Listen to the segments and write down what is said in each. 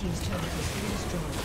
He's trying to destroy.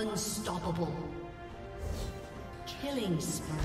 Unstoppable. Killing spree.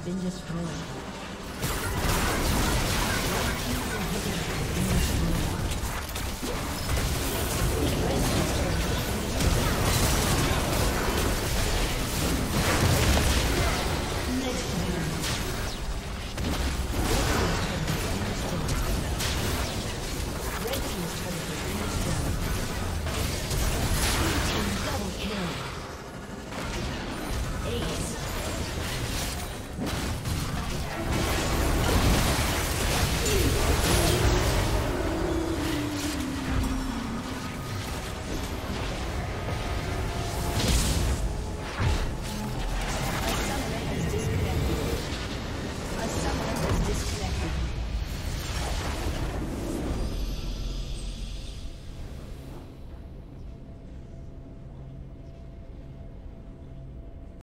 Destroyed. Destroyed.